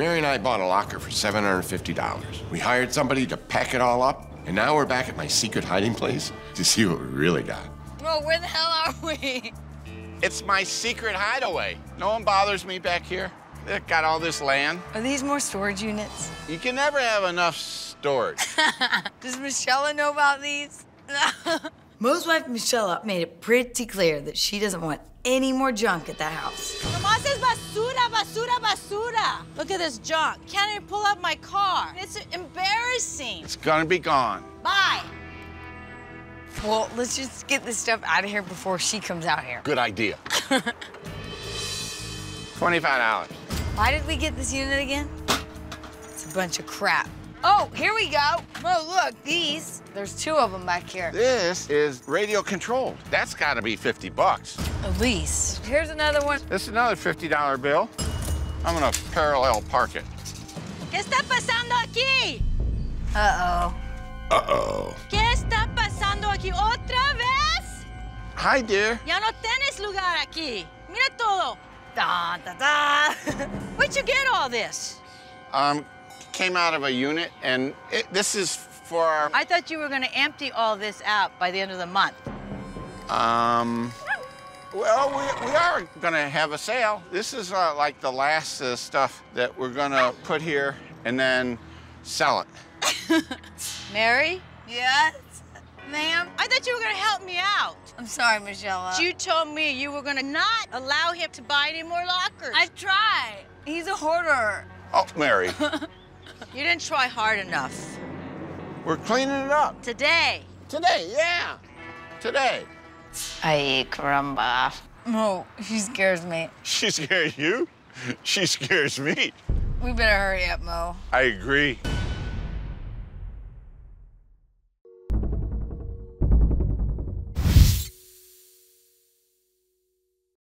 Mary and I bought a locker for $750. We hired somebody to pack it all up, and now we're back at my secret hiding place to see what we really got. Well, where the hell are we? It's my secret hideaway. No one bothers me back here. They've got all this land. Are these more storage units? You can never have enough storage. Does Michelle know about these? Moe's wife, Michelle, made it pretty clear that she doesn't want any more junk at the house. Mama says basura, basura, basura. Look at this junk. Can't even pull up my car. It's embarrassing. It's gonna be gone. Bye. Well, let's just get this stuff out of here before she comes out here. Good idea. $25. Why did we get this unit again? It's a bunch of crap. Oh, here we go. Moe, look, these. There's two of them back here. This is radio controlled. That's gotta be 50 bucks. At least. Here's another one. This is another $50 bill. I'm gonna parallel park it. ¿Qué está pasando aquí? Uh-oh. Uh-oh. ¿Qué está pasando aquí otra vez? Hi, dear. Ya no tienes lugar aquí. Mira todo. Da, da, da. Where'd you get all this? Came out of a unit, and this is for our... I thought you were going to empty all this out by the end of the month. Well, we are going to have a sale. This is like the last stuff that we're going to put here and then sell it. Mary? Yes, ma'am? I thought you were going to help me out. I'm sorry, Michelle. You told me you were going to not allow him to buy any more lockers. I tried. He's a hoarder. Oh, Mary. You didn't try hard enough. We're cleaning it up. Today. Today, yeah. Today. Ay, caramba. Moe, she scares me. She scares you? She scares me. We better hurry up, Moe. I agree.